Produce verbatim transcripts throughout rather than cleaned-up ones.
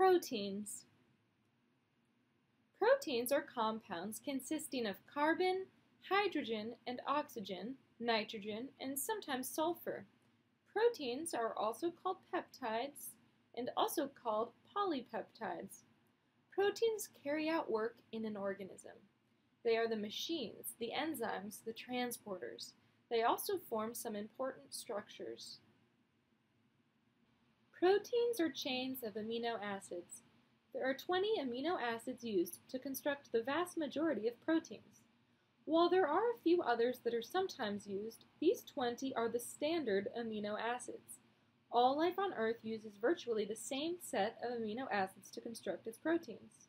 Proteins. Proteins are compounds consisting of carbon, hydrogen and oxygen, nitrogen, and sometimes sulfur. Proteins are also called peptides and also called polypeptides. Proteins carry out work in an organism. They are the machines, the enzymes, the transporters. They also form some important structures. Proteins are chains of amino acids. There are twenty amino acids used to construct the vast majority of proteins. While there are a few others that are sometimes used, these twenty are the standard amino acids. All life on Earth uses virtually the same set of amino acids to construct its proteins.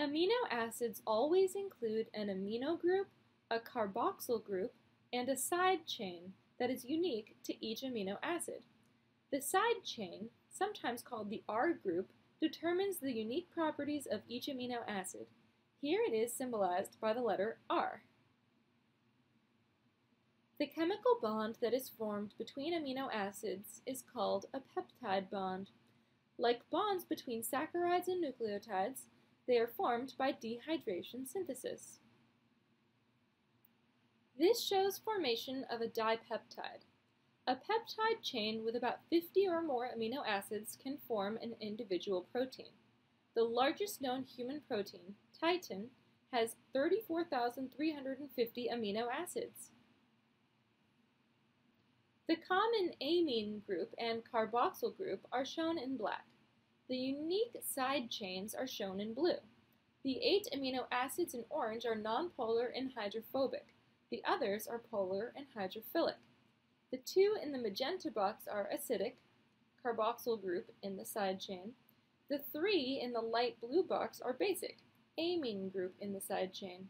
Amino acids always include an amino group, a carboxyl group, and a side chain that is unique to each amino acid. The side chain, sometimes called the R group, determines the unique properties of each amino acid. Here it is symbolized by the letter R. The chemical bond that is formed between amino acids is called a peptide bond. Like bonds between saccharides and nucleotides, they are formed by dehydration synthesis. This shows formation of a dipeptide. A peptide chain with about fifty or more amino acids can form an individual protein. The largest known human protein, titin, has thirty-four thousand three hundred fifty amino acids. The common amine group and carboxyl group are shown in black. The unique side chains are shown in blue. The eight amino acids in orange are nonpolar and hydrophobic. The others are polar and hydrophilic. The two in the magenta box are acidic, carboxyl group in the side chain. The three in the light blue box are basic, amine group in the side chain.